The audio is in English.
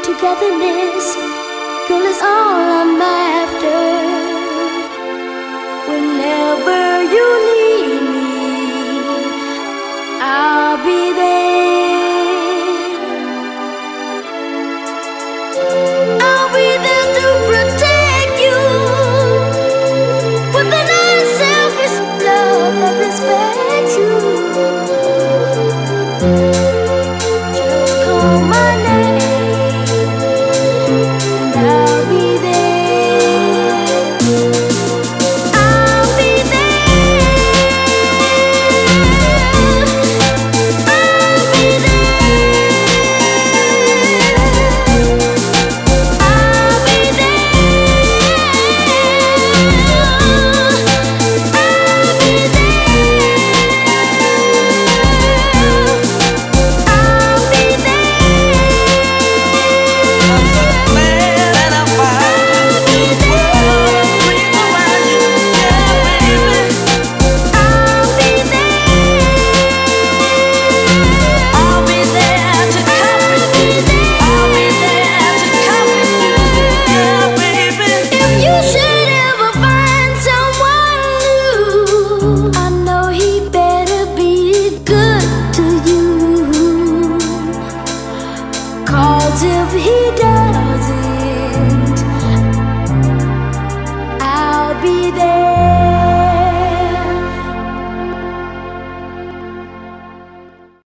Togetherness, girl, is all I'm after. Whenever you need me, I'll be there. I'll be there to protect you with an unselfish love that respects you. Be there.